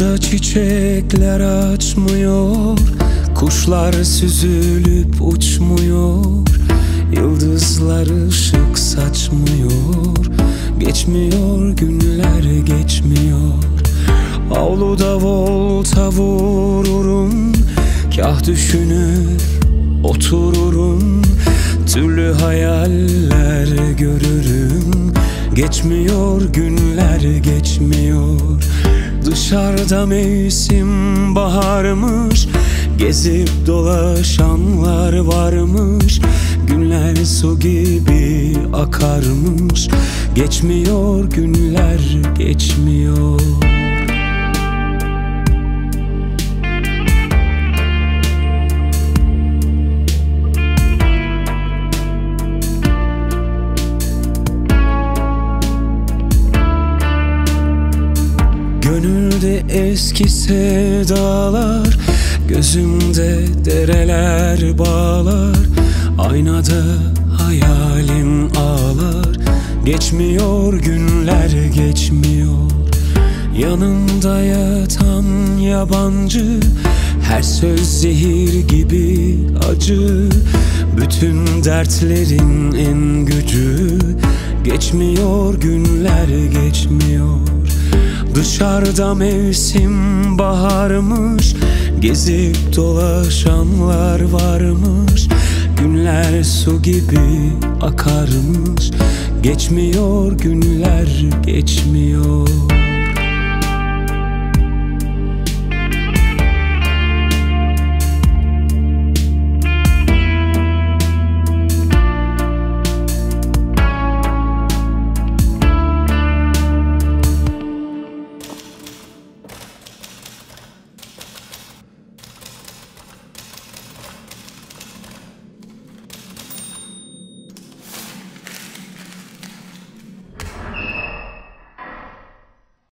Burada çiçekler açmıyor, kuşlar süzülüp uçmuyor, yıldızlar ışık saçmıyor. Geçmiyor günler, geçmiyor. Avluda volta vururum, kah düşünür otururum, türlü hayaller görürüm. Geçmiyor günler, geçmiyor. Dışarıda mevsim baharmış, gezip dolaşanlar varmış, günler su gibi akarmış. Geçmiyor günler, geçmiyor. Gönülde eski sevdalar, gözümde dereler bağlar, aynada hayalim ağlar. Geçmiyor günler, geçmiyor. Yanımda yatan yabancı, her söz zehir gibi acı, bütün dertlerin en gücü. Geçmiyor günler, geçmiyor. Dışarıda mevsim baharmış, gezip dolaşanlar varmış, günler su gibi akarmış. Geçmiyor günler, geçmiyor.